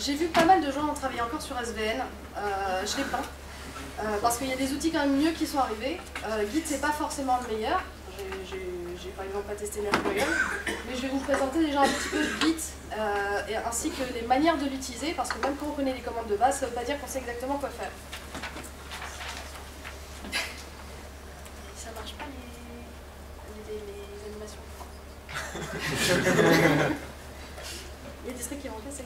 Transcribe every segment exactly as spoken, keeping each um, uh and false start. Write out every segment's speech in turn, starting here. J'ai vu pas mal de gens en travailler encore sur S V N, euh, je l'ai peint, euh, parce qu'il y a des outils quand même mieux qui sont arrivés. Euh, Git, c'est pas forcément le meilleur, j'ai par exemple pas testé Mercurial, mais je vais vous présenter déjà un petit peu Git, euh, et ainsi que les manières de l'utiliser, parce que même quand on connaît les commandes de base, ça veut pas dire qu'on sait exactement quoi faire. Ça marche pas les, les, les animations. Il y a des trucs qui vont passer.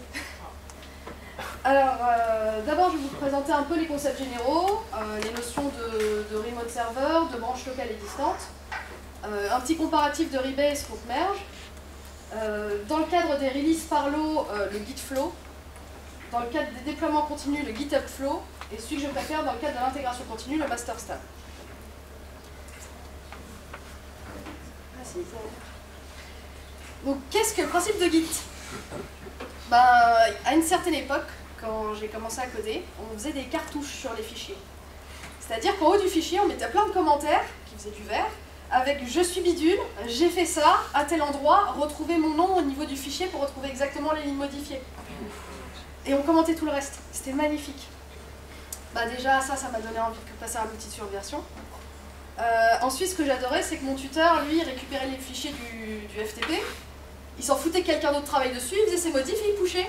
Alors, euh, d'abord, je vais vous présenter un peu les concepts généraux, euh, les notions de, de remote server, de branches locales et distantes, euh, un petit comparatif de rebase pour merge, euh, dans le cadre des releases par lot, euh, le Git Flow, dans le cadre des déploiements continus, le GitHub flow, et celui que je préfère dans le cadre de l'intégration continue, le master stab. Ah, c'est bon. Donc, qu'est-ce que le principe de Git ? Ben, à une certaine époque, quand j'ai commencé à coder, on faisait des cartouches sur les fichiers. C'est-à-dire qu'en haut du fichier, on mettait plein de commentaires, qui faisaient du vert, avec « je suis bidule »,« j'ai fait ça », »,« à tel endroit », »,« retrouver mon nom au niveau du fichier pour retrouver exactement les lignes modifiées ». Et on commentait tout le reste. C'était magnifique. Ben déjà, ça, ça m'a donné envie de passer à une petite surversion. Euh, ensuite, ce que j'adorais, c'est que mon tuteur, lui, récupérait les fichiers du, du F T P. Il s'en foutait que quelqu'un d'autre travaille dessus, il faisait ses modifs, il pushait,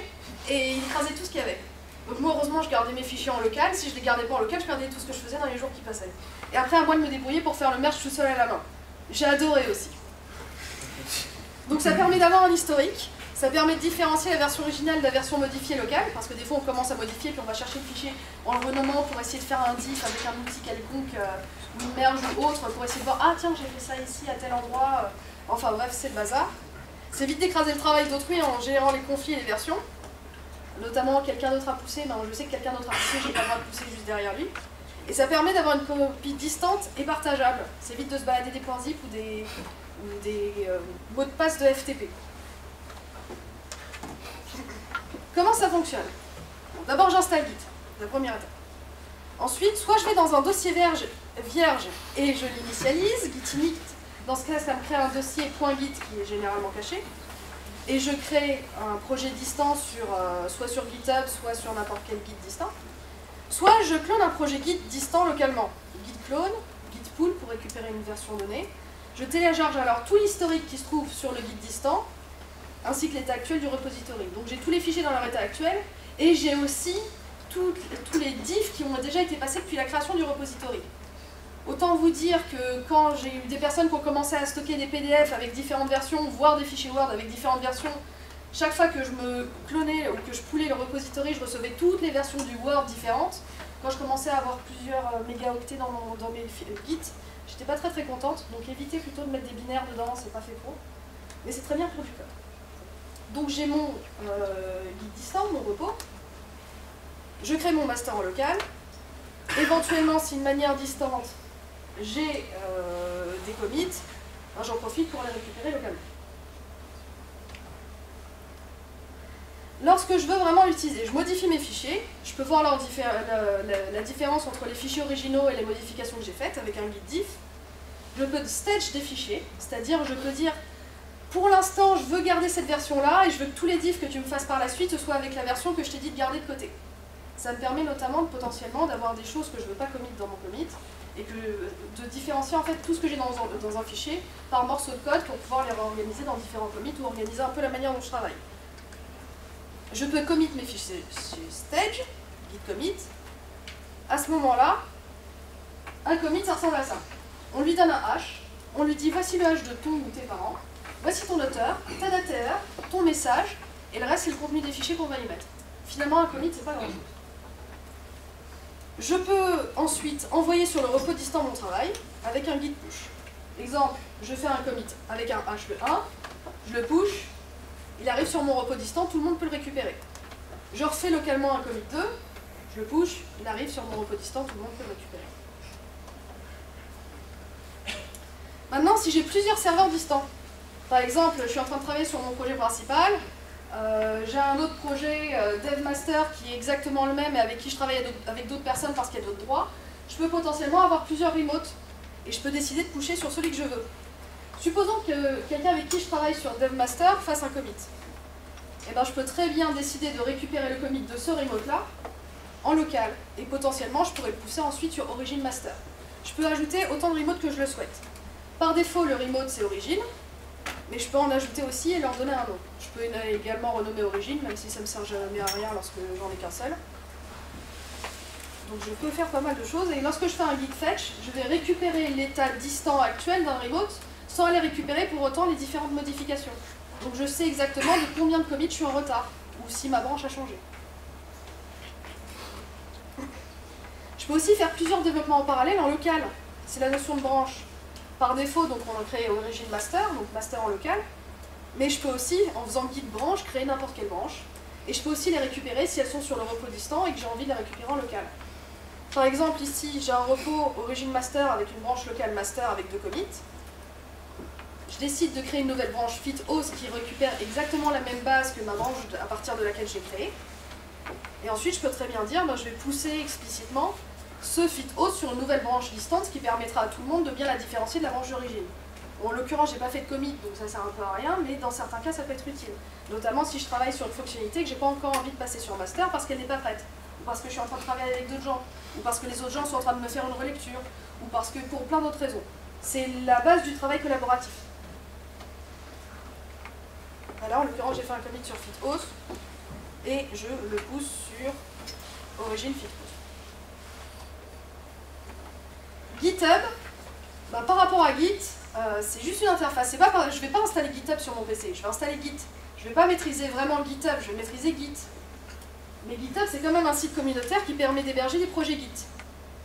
et il écrasait tout ce qu'il y avait. Donc moi, heureusement, je gardais mes fichiers en local, si je les gardais pas en local, je gardais tout ce que je faisais dans les jours qui passaient. Et après, à moi de me débrouiller pour faire le merge tout seul à la main. J'ai adoré aussi. Donc ça permet d'avoir un historique, ça permet de différencier la version originale de la version modifiée locale, parce que des fois on commence à modifier, puis on va chercher le fichier en le renommant pour essayer de faire un diff avec un outil quelconque, euh, ou une merge ou autre, pour essayer de voir « ah tiens, j'ai fait ça ici, à tel endroit », enfin bref, c'est le bazar. C'est vite d'écraser le travail d'autrui en gérant les conflits et les versions. Notamment, quelqu'un d'autre a poussé, ben, je sais que quelqu'un d'autre a poussé, j'ai pas le droit de pousser juste derrière lui. Et ça permet d'avoir une copie distante et partageable. C'est vite de se balader des points zip ou des, ou des euh, mots de passe de F T P. Comment ça fonctionne? Bon, d'abord, j'installe Git, la première étape. Ensuite, soit je vais dans un dossier vierge, vierge et je l'initialise, git init. Dans ce cas, ça me crée un dossier .git qui est généralement caché. Et je crée un projet distant, sur, euh, soit sur GitHub, soit sur n'importe quel Git distant. Soit je clone un projet Git distant localement. Git clone, Git pool pour récupérer une version donnée. Je télécharge alors tout l'historique qui se trouve sur le Git distant, ainsi que l'état actuel du repository. Donc j'ai tous les fichiers dans leur état actuel, et j'ai aussi tout, tous les diffs qui ont déjà été passés depuis la création du repository. Autant vous dire que quand j'ai eu des personnes qui ont commencé à stocker des P D F avec différentes versions, voire des fichiers Word avec différentes versions, chaque fois que je me clonais ou que je poulais le repository, je recevais toutes les versions du Word différentes. Quand je commençais à avoir plusieurs mégaoctets dans, mon, dans mes Git, j'étais pas très très contente, donc évitez plutôt de mettre des binaires dedans, c'est pas fait pour. Mais c'est très bien pour du code. Donc j'ai mon euh, Git distant, mon repos, je crée mon master en local, éventuellement c'est une manière distante, j'ai euh, des commits, hein, j'en profite pour les récupérer localement. Lorsque je veux vraiment l'utiliser, je modifie mes fichiers, je peux voir leur diffé la, la, la différence entre les fichiers originaux et les modifications que j'ai faites avec un git diff. Je peux stage des fichiers, c'est-à-dire je peux dire pour l'instant je veux garder cette version-là et je veux que tous les diffs que tu me fasses par la suite soient avec la version que je t'ai dit de garder de côté. Ça me permet notamment de, potentiellement d'avoir des choses que je ne veux pas commit dans mon commit, et que de différencier en fait tout ce que j'ai dans, dans un fichier par morceau de code pour pouvoir les réorganiser dans différents commits ou organiser un peu la manière dont je travaille. Je peux commit mes fichiers stage, git commit. À ce moment-là, un commit ça ressemble à ça. On lui donne un hash, on lui dit voici le hash de ton ou tes parents, voici ton auteur, ta date et heure, ton message, et le reste c'est le contenu des fichiers qu'on va y mettre. Finalement un commit c'est pas grand-chose. Je peux ensuite envoyer sur le repo distant mon travail avec un git push. Exemple, je fais un commit avec un hash le un, je le push, il arrive sur mon repo distant, tout le monde peut le récupérer. Je refais localement un commit deux, je le push, il arrive sur mon repo distant, tout le monde peut le récupérer. Maintenant, si j'ai plusieurs serveurs distants, par exemple, je suis en train de travailler sur mon projet principal, Euh, j'ai un autre projet euh, DevMaster qui est exactement le même et avec qui je travaille avec d'autres personnes parce qu'il y a d'autres droits, je peux potentiellement avoir plusieurs remotes et je peux décider de pusher sur celui que je veux. Supposons que quelqu'un avec qui je travaille sur DevMaster fasse un commit. eh ben, je peux très bien décider de récupérer le commit de ce remote-là en local. Et potentiellement, je pourrais le pousser ensuite sur Origin Master. Je peux ajouter autant de remote que je le souhaite. Par défaut, le remote, c'est Origin. Mais je peux en ajouter aussi et leur donner un nom. Je peux également renommer Origin, même si ça ne me sert jamais à rien lorsque j'en ai qu'un seul. Donc je peux faire pas mal de choses. Et lorsque je fais un git fetch, je vais récupérer l'état distant actuel d'un remote sans aller récupérer pour autant les différentes modifications. Donc je sais exactement de combien de commits je suis en retard, ou si ma branche a changé. Je peux aussi faire plusieurs développements en parallèle en local. C'est la notion de branche. Par défaut, donc on crée Origin Master, donc Master en local, mais je peux aussi, en faisant Git branche, créer n'importe quelle branche, et je peux aussi les récupérer si elles sont sur le repo distant et que j'ai envie de les récupérer en local. Par exemple, ici, j'ai un repo Origin Master avec une branche locale Master avec deux commits. Je décide de créer une nouvelle branche fit host qui récupère exactement la même base que ma branche à partir de laquelle j'ai créé. Et ensuite, je peux très bien dire, ben, je vais pousser explicitement ce fit host sur une nouvelle branche distante, ce qui permettra à tout le monde de bien la différencier de la branche d'origine. Bon, en l'occurrence, j'ai pas fait de commit, donc ça sert un peu à rien, mais dans certains cas, ça peut être utile. Notamment si je travaille sur une fonctionnalité que j'ai pas encore envie de passer sur master parce qu'elle n'est pas prête, ou parce que je suis en train de travailler avec d'autres gens, ou parce que les autres gens sont en train de me faire une relecture, ou parce que pour plein d'autres raisons. C'est la base du travail collaboratif. Voilà, en l'occurrence, j'ai fait un commit sur fit host et je le pousse sur origin fit host. GitHub, bah par rapport à Git, euh, c'est juste une interface. Pas par... Je ne vais pas installer GitHub sur mon P C, je vais installer Git. Je ne vais pas maîtriser vraiment GitHub, je vais maîtriser Git. Mais GitHub, c'est quand même un site communautaire qui permet d'héberger des projets Git.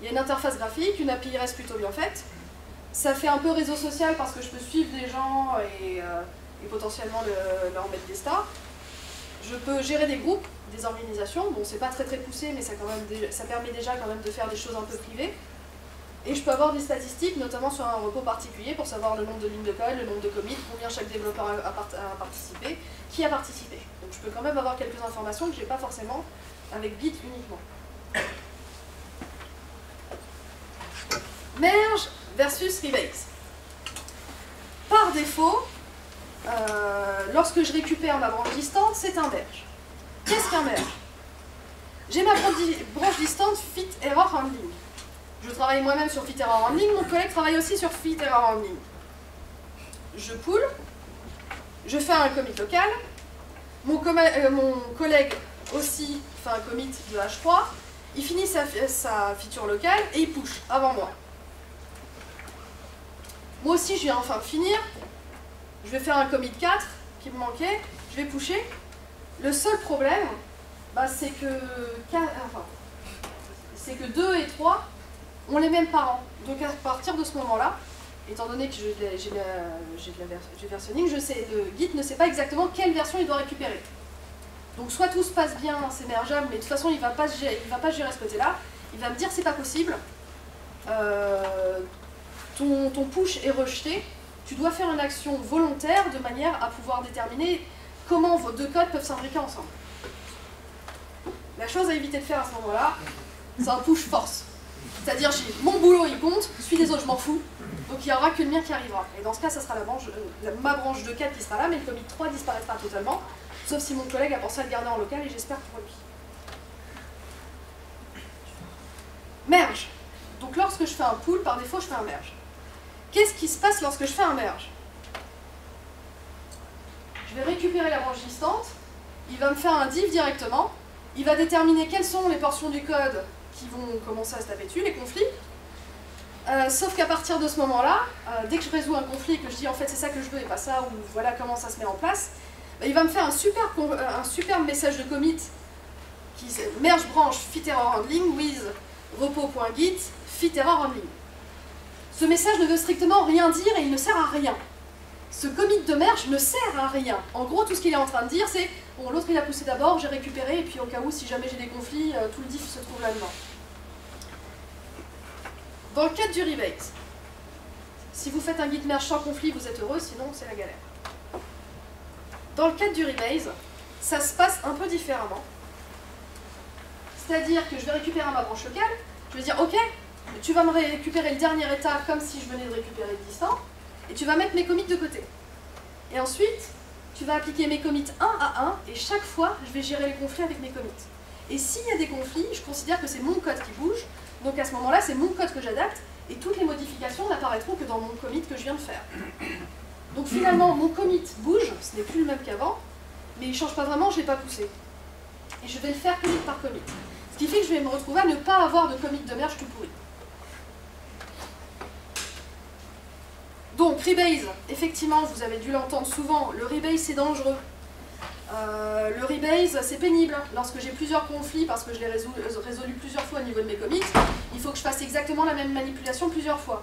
Il y a une interface graphique, une A P I reste plutôt bien faite. Ça fait un peu réseau social parce que je peux suivre des gens et, euh, et potentiellement le, leur mettre des stars. Je peux gérer des groupes, des organisations. Bon, c'est pas très très poussé, mais ça, quand même dé... ça permet déjà quand même de faire des choses un peu privées. Et je peux avoir des statistiques, notamment sur un repo particulier, pour savoir le nombre de lignes de code, le nombre de commits, combien chaque développeur a, part a participé, qui a participé. Donc je peux quand même avoir quelques informations que je n'ai pas forcément avec Git uniquement. Merge versus Rebase. Par défaut, euh, lorsque je récupère ma branche distante, c'est un merge. Qu'est-ce qu'un merge? J'ai ma branche distante fit error handling. Je travaille moi-même sur fit error handling, mon collègue travaille aussi sur fit error handling. Je pull, je fais un commit local, mon, euh, mon collègue aussi fait un commit de H trois, il finit sa, sa feature locale et il push avant moi. Moi aussi je vais enfin finir, je vais faire un commit quatre qui me manquait, je vais pusher. Le seul problème, bah, c'est que, enfin, c'est que deux et trois, on les mêmes parents. Donc à partir de ce moment-là, étant donné que j'ai de la, la, la, la versioning, je sais, le Git ne sait pas exactement quelle version il doit récupérer. Donc soit tout se passe bien, c'est mergeable, mais de toute façon il ne va, va pas gérer ce côté-là. Il va me dire c'est pas possible, euh, ton, ton push est rejeté, tu dois faire une action volontaire de manière à pouvoir déterminer comment vos deux codes peuvent s'imbriquer ensemble. La chose à éviter de faire à ce moment-là, c'est un push force. C'est-à-dire, mon boulot il compte, celui des autres je m'en fous, donc il n'y aura que le mien qui arrivera. Et dans ce cas, ça sera la branche, euh, ma branche de quatre qui sera là, mais le commit trois disparaîtra totalement, sauf si mon collègue a pensé à le garder en local, et j'espère pour lui. Merge. Donc lorsque je fais un pull, par défaut je fais un merge. Qu'est-ce qui se passe lorsque je fais un merge? Je vais récupérer la branche distante, il va me faire un div directement, il va déterminer quelles sont les portions du code qui vont commencer à se taper dessus, les conflits. Euh, sauf qu'à partir de ce moment-là, euh, dès que je résous un conflit et que je dis en fait c'est ça que je veux et pas ça, ou voilà comment ça se met en place, bah, il va me faire un super, un super message de commit qui merge branche fit error handling with repo.git fit error handling. Ce message ne veut strictement rien dire et il ne sert à rien. Ce commit de merge ne sert à rien. En gros, tout ce qu'il est en train de dire, c'est bon, l'autre il a poussé d'abord, j'ai récupéré, et puis au cas où, si jamais j'ai des conflits, euh, tout le diff se trouve là-dedans. Dans le cadre du rebate, si vous faites un git merge sans conflit, vous êtes heureux, sinon c'est la galère. Dans le cadre du rebase, ça se passe un peu différemment. C'est-à-dire que je vais récupérer ma branche locale, je vais dire ok, tu vas me récupérer le dernier état comme si je venais de récupérer le distant, et tu vas mettre mes commits de côté. Et ensuite, tu vas appliquer mes commits un à un, et chaque fois, je vais gérer les conflits avec mes commits. Et s'il y a des conflits, je considère que c'est mon code qui bouge, donc à ce moment-là, c'est mon code que j'adapte, et toutes les modifications n'apparaîtront que dans mon commit que je viens de faire. Donc finalement, mon commit bouge, ce n'est plus le même qu'avant, mais il ne change pas vraiment, je ne l'ai pas poussé. Et je vais le faire commit par commit. Ce qui fait que je vais me retrouver à ne pas avoir de commit de merge tout pourri. Donc, rebase, effectivement, vous avez dû l'entendre souvent, le rebase c'est dangereux. Euh, le rebase c'est pénible. Lorsque j'ai plusieurs conflits, parce que je les résous, euh, résolus plusieurs fois au niveau de mes commits, il faut que je fasse exactement la même manipulation plusieurs fois.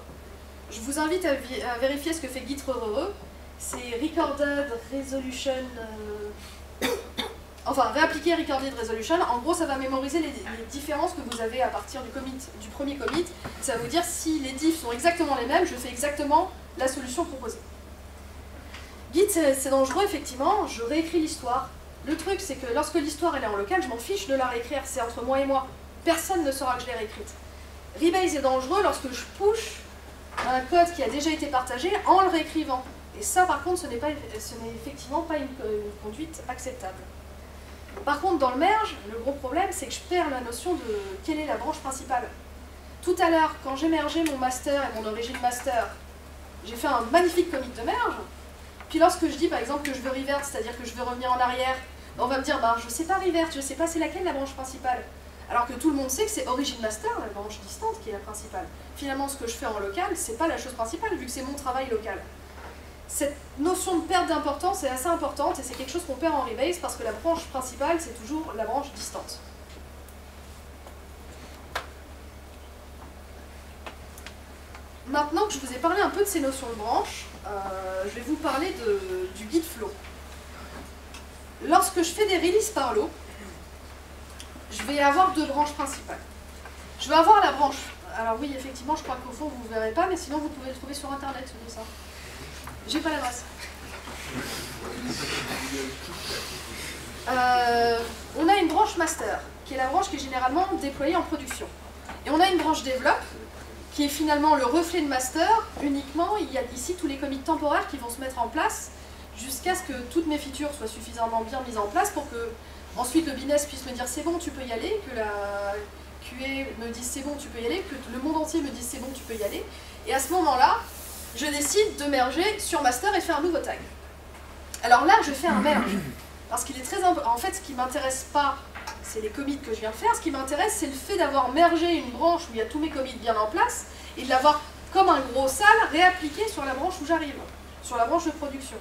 Je vous invite à, à vérifier ce que fait Git re. C'est Recorded Resolution... Euh... Enfin, réappliquer Recorded Resolution. En gros, ça va mémoriser les, les différences que vous avez à partir du, commit, du premier commit. Ça va vous dire si les diffs sont exactement les mêmes, je fais exactement la solution proposée. Git, c'est dangereux, effectivement, je réécris l'histoire. Le truc, c'est que lorsque l'histoire est en local, je m'en fiche de la réécrire, c'est entre moi et moi. Personne ne saura que je l'ai réécrite. Rebase est dangereux lorsque je push un code qui a déjà été partagé en le réécrivant. Et ça, par contre, ce n'est pas, ce n'est effectivement pas une, une conduite acceptable. Par contre, dans le merge, le gros problème, c'est que je perds la notion de quelle est la branche principale. Tout à l'heure, quand j'ai mergé mon master et mon origin master, j'ai fait un magnifique commit de merge. Puis lorsque je dis par exemple que je veux revert, c'est-à-dire que je veux revenir en arrière, on va me dire bah, je sais pas revert, je sais pas c'est laquelle la branche principale. Alors que tout le monde sait que c'est origin master, la branche distante, qui est la principale. Finalement, ce que je fais en local, c'est pas la chose principale, vu que c'est mon travail local. Cette notion de perte d'importance est assez importante et c'est quelque chose qu'on perd en rebase parce que la branche principale, c'est toujours la branche distante. Maintenant que je vous ai parlé un peu de ces notions de branche, euh, je vais vous parler de, du Git Flow. Lorsque je fais des releases par lot, je vais avoir deux branches principales. Je vais avoir la branche... Alors oui, effectivement, je crois qu'au fond, vous ne verrez pas, mais sinon, vous pouvez le trouver sur Internet, tout ça. J'ai pas l'adresse. Euh, on a une branche master, qui est la branche qui est généralement déployée en production. Et on a une branche développe, qui est finalement le reflet de master. Uniquement, il y a ici tous les commits temporaires qui vont se mettre en place jusqu'à ce que toutes mes features soient suffisamment bien mises en place pour que ensuite le business puisse me dire c'est bon, tu peux y aller, que la Q A me dise c'est bon, tu peux y aller, que le monde entier me dise c'est bon, tu peux y aller. Et à ce moment-là, je décide de merger sur master et faire un nouveau tag. Alors là, je fais un merge. Parce qu'il est très imp... En fait, ce qui ne m'intéresse pas, c'est les commits que je viens de faire. Ce qui m'intéresse, c'est le fait d'avoir mergé une branche où il y a tous mes commits bien en place et de l'avoir, comme un gros sale, réappliqué sur la branche où j'arrive, sur la branche de production.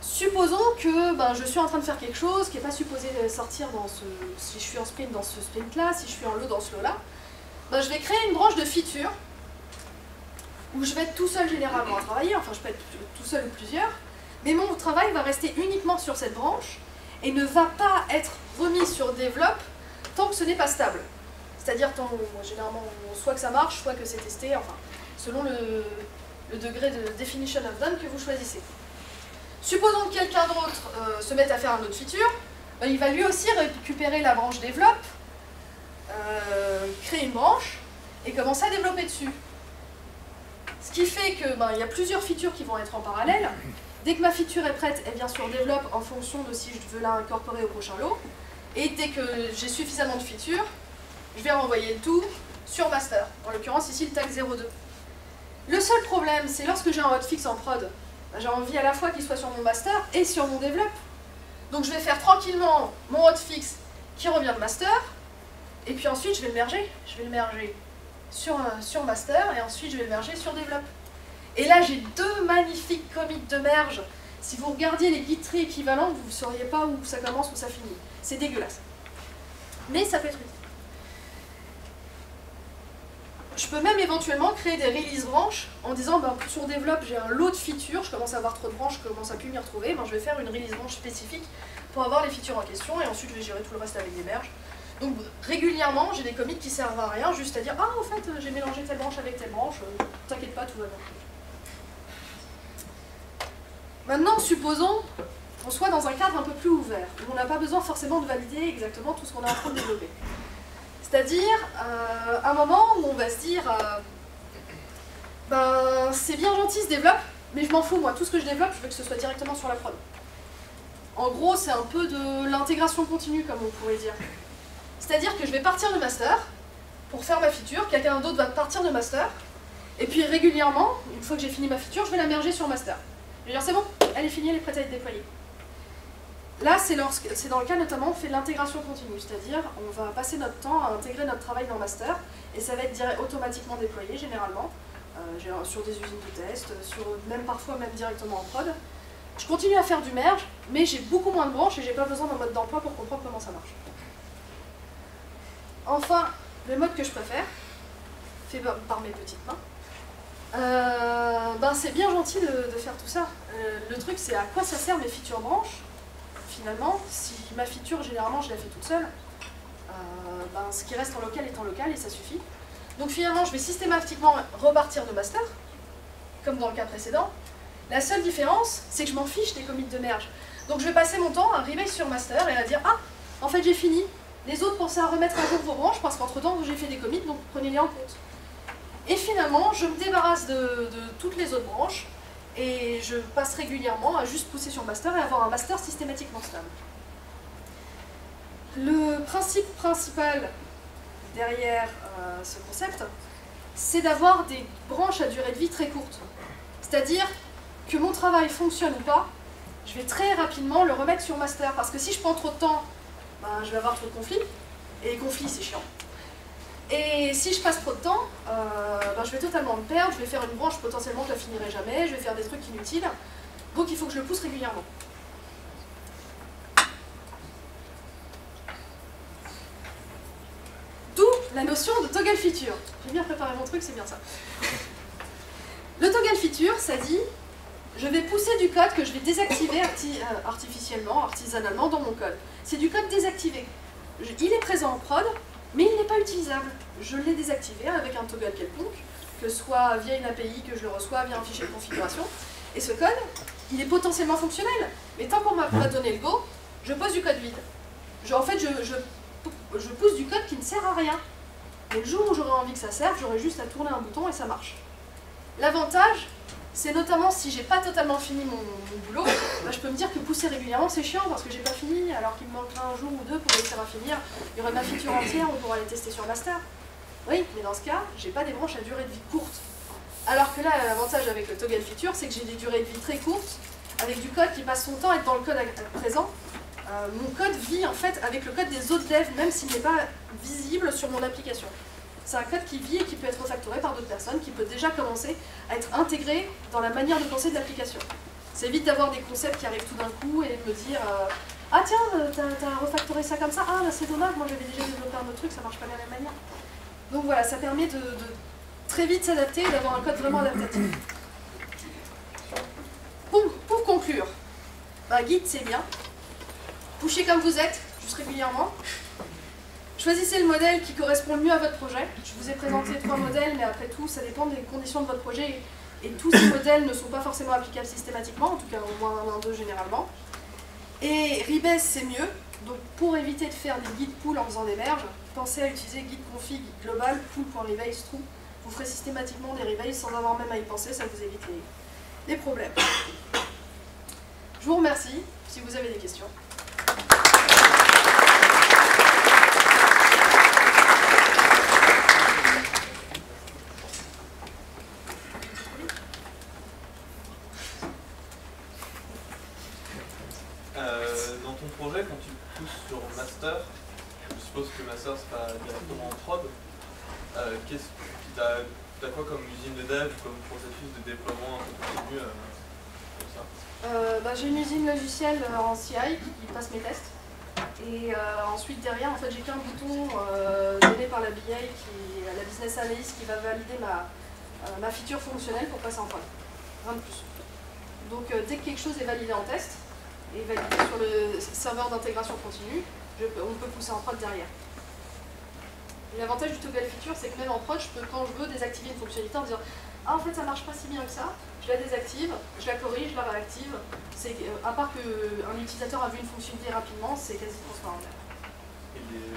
Supposons que ben, je suis en train de faire quelque chose qui n'est pas supposé sortir dans ce... Si je suis en sprint dans ce sprint-là, si je suis en lot dans ce lot-là, ben, je vais créer une branche de feature où je vais être tout seul généralement à travailler, enfin je peux être tout seul ou plusieurs, mais mon travail va rester uniquement sur cette branche et ne va pas être remis sur développe tant que ce n'est pas stable. C'est-à-dire, généralement, soit que ça marche, soit que c'est testé, enfin, selon le, le degré de definition of done que vous choisissez. Supposons que quelqu'un d'autre euh, se mette à faire un autre feature, ben, il va lui aussi récupérer la branche développe, euh, créer une branche et commencer à développer dessus. Ce qui fait qu'il ben, y a plusieurs features qui vont être en parallèle. Dès que ma feature est prête, elle vient sur développe en fonction de si je veux la incorporer au prochain lot. Et dès que j'ai suffisamment de features, je vais renvoyer le tout sur master. En l'occurrence, ici, le tag zéro deux. Le seul problème, c'est lorsque j'ai un hotfix en prod, ben, j'ai envie à la fois qu'il soit sur mon master et sur mon développe. Donc je vais faire tranquillement mon hotfix qui revient de master. Et puis ensuite, je vais le merger. Je vais le merger. Sur, sur master et ensuite je vais le merger sur développe. Et là j'ai deux magnifiques commits de merge. Si vous regardiez les git trees équivalents, vous ne sauriez pas où ça commence, où ça finit. C'est dégueulasse. Mais ça peut être utile. Je peux même éventuellement créer des release branches en disant ben, sur développe j'ai un lot de features, je commence à avoir trop de branches, je commence à plus m'y retrouver, ben, je vais faire une release branche spécifique pour avoir les features en question et ensuite je vais gérer tout le reste avec des merges. Donc régulièrement, j'ai des commits qui servent à rien, juste à dire « Ah, au fait, j'ai mélangé telle branche avec telle branche, euh, t'inquiète pas, tout va bien. » Maintenant, supposons qu'on soit dans un cadre un peu plus ouvert, où on n'a pas besoin forcément de valider exactement tout ce qu'on est en train de développer. C'est-à-dire, euh, un moment où on va se dire euh, « Ben, c'est bien gentil, ce développe, mais je m'en fous, moi, tout ce que je développe, je veux que ce soit directement sur la prod. En gros, c'est un peu de l'intégration continue, comme on pourrait dire. C'est-à-dire que je vais partir de master pour faire ma feature, quelqu'un d'autre va partir de master, et puis régulièrement, une fois que j'ai fini ma feature, je vais la merger sur master. Je vais dire, c'est bon, elle est finie, elle est prête à être déployée. Là, c'est dans le cas notamment, on fait de l'intégration continue, c'est-à-dire on va passer notre temps à intégrer notre travail dans master, et ça va être direct, automatiquement déployé, généralement, euh, sur des usines de test, sur, même parfois même directement en prod. Je continue à faire du merge, mais j'ai beaucoup moins de branches et j'ai pas besoin d'un mode d'emploi pour comprendre comment ça marche. Enfin, le mode que je préfère, fait par mes petites mains, euh, ben c'est bien gentil de, de faire tout ça. Euh, le truc, c'est à quoi ça sert mes features branches? Finalement, si ma feature, généralement, je la fais toute seule, euh, ben, ce qui reste en local est en local et ça suffit. Donc finalement, je vais systématiquement repartir de master, comme dans le cas précédent. La seule différence, c'est que je m'en fiche des commits de merge. Donc je vais passer mon temps à arriver sur master et à dire « Ah, en fait, j'ai fini. Les autres, pensez à remettre à jour vos branches parce qu'entre-temps, j'ai fait des commits, donc prenez-les en compte. » Et finalement, je me débarrasse de, de toutes les autres branches. Et je passe régulièrement à juste pousser sur master et avoir un master systématiquement stable. Le principe principal derrière euh, ce concept, c'est d'avoir des branches à durée de vie très courte. C'est-à-dire que mon travail fonctionne ou pas, je vais très rapidement le remettre sur master. Parce que si je prends trop de temps, ben, je vais avoir trop de conflits. Et les conflits, c'est chiant. Et si je passe trop de temps, euh, ben je vais totalement me perdre, je vais faire une branche potentiellement que je la finirai jamais, je vais faire des trucs inutiles, donc il faut que je le pousse régulièrement. D'où la notion de toggle feature. J'ai bien préparé mon truc, c'est bien ça. Le toggle feature, ça dit, je vais pousser du code que je vais désactiver arti euh, artificiellement, artisanalement dans mon code. C'est du code désactivé. Je, il est présent en prod, mais il n'est pas utilisable. Je l'ai désactivé avec un toggle quelconque, que ce soit via une A P I, que je le reçois via un fichier de configuration. Et ce code, il est potentiellement fonctionnel. Mais tant qu'on ne m'a pas donné le go, je pose du code vide. Je, en fait, je, je, je pousse du code qui ne sert à rien. Mais le jour où j'aurai envie que ça serve, j'aurai juste à tourner un bouton et ça marche. L'avantage, c'est notamment si je n'ai pas totalement fini mon, mon boulot, bah je peux me dire que pousser régulièrement c'est chiant parce que j'ai pas fini, alors qu'il me manquera un jour ou deux pour réussir à finir, il y aurait ma feature entière, on pourra les tester sur master. Oui, mais dans ce cas, j'ai pas des branches à durée de vie courte. Alors que là, l'avantage avec le toggle feature, c'est que j'ai des durées de vie très courtes, avec du code qui passe son temps à être dans le code présent. Euh, mon code vit en fait avec le code des autres devs, même s'il n'est pas visible sur mon application. C'est un code qui vit et qui peut être refactoré par d'autres personnes, qui peut déjà commencer à être intégré dans la manière de penser de l'application. C'est vite d'avoir des concepts qui arrivent tout d'un coup et de me dire euh, « Ah tiens, t'as refactoré ça comme ça, ah là c'est dommage, moi j'avais déjà développé un autre truc, ça marche pas de la même manière. » Donc voilà, ça permet de, de très vite s'adapter et d'avoir un code vraiment adaptatif. Bon, pour conclure, bah, Git c'est bien, pushez comme vous êtes, juste régulièrement. Choisissez le modèle qui correspond le mieux à votre projet. Je vous ai présenté trois modèles, mais après tout, ça dépend des conditions de votre projet. Et tous ces modèles ne sont pas forcément applicables systématiquement, en tout cas au moins un, un, deux généralement. Et rebase, c'est mieux. Donc pour éviter de faire des guides pool en faisant des merges, pensez à utiliser git config global, pool.rebase, true. Vous ferez systématiquement des rebases sans avoir même à y penser, ça vous évite les, les problèmes. Je vous remercie si vous avez des questions. T'as quoi comme usine de dev, comme processus de déploiement un peu continu euh, comme ça euh, bah, J'ai une usine logicielle en C I qui passe mes tests. Et euh, ensuite derrière, en fait, j'ai qu'un bouton euh, donné par la B I, qui, la business analyst, qui va valider ma, euh, ma feature fonctionnelle pour passer en prod. Rien de plus. Donc euh, dès que quelque chose est validé en test, et validé sur le serveur d'intégration continue, je, on peut pousser en prod derrière. L'avantage du toggle feature, c'est que même en prod, je peux, quand je veux, désactiver une fonctionnalité en disant « Ah, en fait, ça marche pas si bien que ça, je la désactive, je la corrige, je la réactive. » C'est euh, à part qu'un utilisateur a vu une fonctionnalité rapidement, c'est quasi transparent. Et les,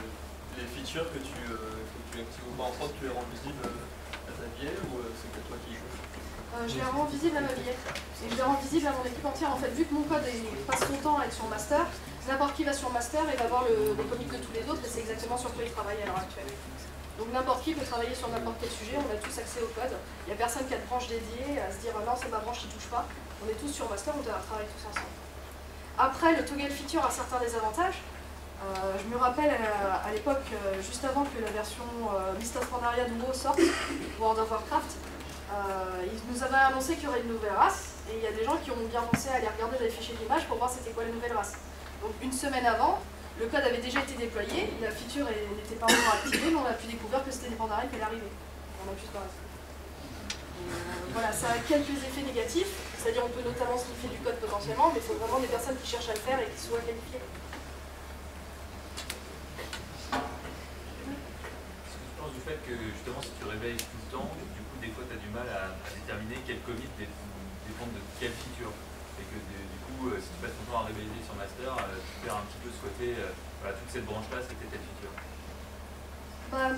les features que tu, euh, que tu actives ou pas en prod, tu les rends visibles à ta biais ou euh, c'est que toi qui joues? euh, je les rends visibles à ma bière. Et je les rends visibles à mon équipe entière. En fait, vu que mon code est, passe son temps à être sur master, n'importe qui va sur master et va voir le, les commits de tous les autres, et c'est exactement sur quoi ils travaillent à l'heure actuelle. Donc n'importe qui peut travailler sur n'importe quel sujet, on a tous accès au code. Il n'y a personne qui a de branche dédiée à se dire ah non, c'est ma branche qui ne touche pas. On est tous sur master, on doit travailler tous ensemble. Après, le toggle feature a certains désavantages. Euh, je me rappelle euh, à l'époque, euh, juste avant que la version euh, Mystic Pandaria de WoW sorte, World of Warcraft, euh, ils nous avaient annoncé qu'il y aurait une nouvelle race, et il y a des gens qui ont bien pensé à aller regarder les fichiers d'image pour voir c'était quoi la nouvelle race. Donc une semaine avant, le code avait déjà été déployé, la feature n'était pas encore activée, mais on a pu découvrir que c'était des Pandaria qui allaient arriver. On a pu se barrer. Euh, voilà, ça a quelques effets négatifs, c'est-à-dire on peut notamment sniffer du code potentiellement, mais il faut vraiment des personnes qui cherchent à le faire et qui soient qualifiées. Du fait que justement si tu réveilles tout le temps, du coup des fois tu as du mal à, à déterminer quel commit dépend de quelle feature. Et que de, du coup si tu passes ton temps à réveiller sur master, tu perds un petit peu ce côté, euh, voilà, toute cette branche là c'était telle feature. Bah,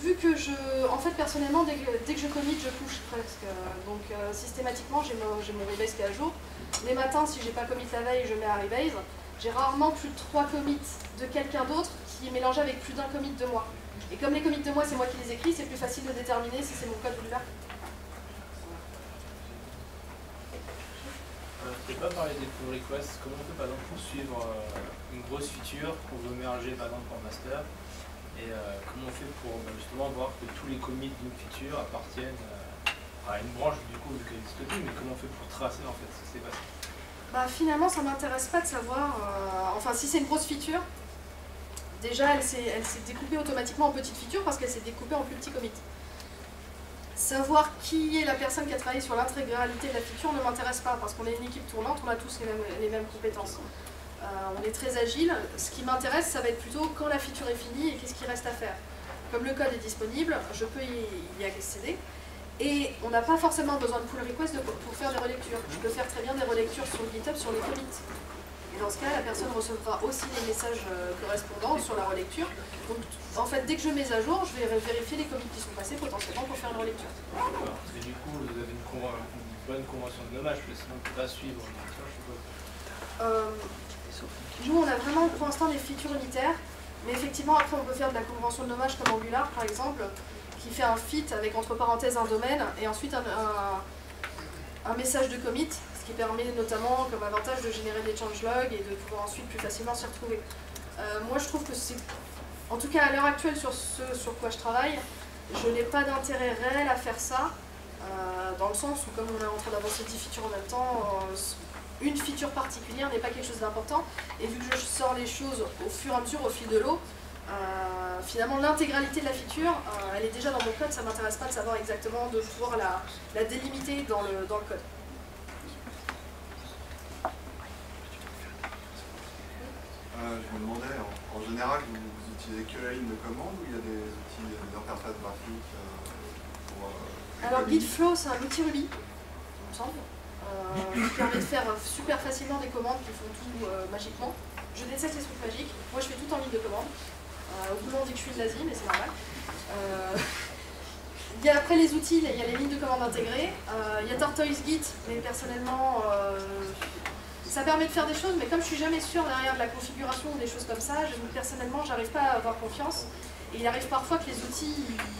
vu que je, en fait personnellement dès que, dès que je commit je push presque, donc euh, systématiquement j'ai mon, mon rebase qui est à jour. Les matins si j'ai pas commit la veille je mets un rebase, j'ai rarement plus de trois commits de quelqu'un d'autre qui est mélangé avec plus d'un commit de moi. Et comme les commits de moi, c'est moi qui les écris, c'est plus facile de déterminer si c'est mon code ou le verre. Je ne peux pas parler des pull requests. Comment on peut par exemple poursuivre euh, une grosse feature qu'on veut merger par exemple en master, et euh, comment on fait pour bah, justement voir que tous les commits d'une feature appartiennent euh, à une branche du coup vu qu'elle existe plus, mais comment on fait pour tracer en fait ce qui s'est passé? Bah, finalement, ça ne m'intéresse pas de savoir. Euh, enfin, si c'est une grosse feature. Déjà, elle s'est découpée automatiquement en petites features parce qu'elle s'est découpée en plus petits commits. Savoir qui est la personne qui a travaillé sur l'intégralité de la feature ne m'intéresse pas parce qu'on est une équipe tournante, on a tous les mêmes, les mêmes compétences. Euh, on est très agile. Ce qui m'intéresse, ça va être plutôt quand la feature est finie et qu'est-ce qu'il reste à faire. Comme le code est disponible, je peux y, y accéder. Et on n'a pas forcément besoin de pull request de, pour faire des relectures. Je peux faire très bien des relectures sur GitHub sur les commits. Et dans ce cas, la personne recevra aussi les messages correspondants sur la relecture. Donc, en fait, dès que je mets à jour, je vais vérifier les commits qui sont passés potentiellement pour faire une relecture. D'accord. Et du coup, vous avez une, con une bonne convention de nommage, parce que sinon, on ne peut pas suivre une feature, je suppose. Euh, nous, on a vraiment pour l'instant des features unitaires, mais effectivement, après, on peut faire de la convention de nommage comme Angular, par exemple, qui fait un fit avec entre parenthèses un domaine et ensuite un, un, un message de commit. Ce qui permet notamment comme avantage de générer des changelogs et de pouvoir ensuite plus facilement s'y retrouver. Euh, moi je trouve que c'est, en tout cas à l'heure actuelle sur ce sur quoi je travaille, je n'ai pas d'intérêt réel à faire ça, euh, dans le sens où comme on est en train d'avancer dix features en même temps, euh, une feature particulière n'est pas quelque chose d'important, et vu que je sors les choses au fur et à mesure, au fil de l'eau, euh, finalement l'intégralité de la feature, euh, elle est déjà dans mon code, ça ne m'intéresse pas de savoir exactement, de pouvoir la, la délimiter dans le, dans le code. Euh, je me demandais, en, en général, vous, vous utilisez que la ligne de commande ou il y a des outils d'interface graphique euh, pour, euh, Alors Git Flow, c'est un outil Ruby, il me semble, euh, qui permet de faire super facilement des commandes qui font tout euh, magiquement. Je déteste les trucs magiques, moi je fais tout en ligne de commande. Euh, au bout on dit que je suis une nazie, mais c'est normal. Euh, il y a après les outils, il y a les lignes de commande intégrées, euh, il y a Tortoise Git, mais personnellement... Euh, Ça permet de faire des choses, mais comme je suis jamais sûre derrière de la configuration ou des choses comme ça, je, personnellement, j'arrive pas à avoir confiance. Et il arrive parfois que les outils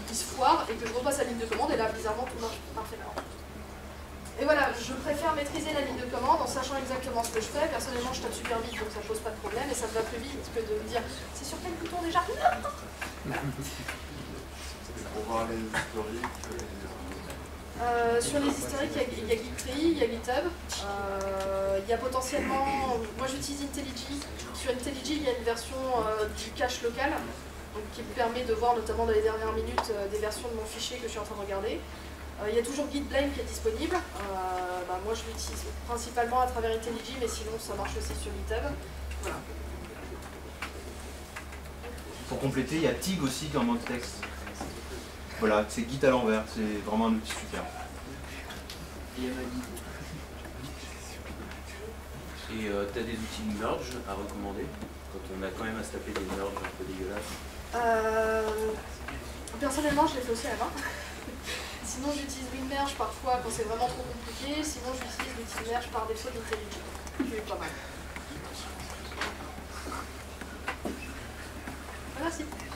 ils se foirent et que je repasse la ligne de commande et là, bizarrement, tout marche parfaitement. Et voilà, je préfère maîtriser la ligne de commande en sachant exactement ce que je fais. Personnellement, je tape super vite, donc ça pose pas de problème et ça me va plus vite que de me dire c'est sur quel bouton déjà. Voilà. Pour voir les historiques. Euh, sur les historiques, il y a, a Git, il y a GitHub, euh, il y a potentiellement... Moi j'utilise IntelliJ. Sur IntelliJ, il y a une version euh, du cache local, donc, qui me permet de voir notamment dans les dernières minutes euh, des versions de mon fichier que je suis en train de regarder. Euh, il y a toujours Git Blame qui est disponible. Euh, bah, moi je l'utilise principalement à travers IntelliJ, mais sinon ça marche aussi sur GitHub. Voilà. Pour compléter, il y a TIG aussi qui en texte. Voilà, c'est Git à l'envers, c'est vraiment un outil super. Et euh, tu as des outils de merge à recommander, quand on a quand même à se taper des merges un peu dégueulasses? euh, Personnellement, je les fais aussi à la main. Sinon, j'utilise WinMerge parfois quand c'est vraiment trop compliqué. Sinon, j'utilise l'outil par défaut d'IntelliJ. J'ai eu pas mal. Merci.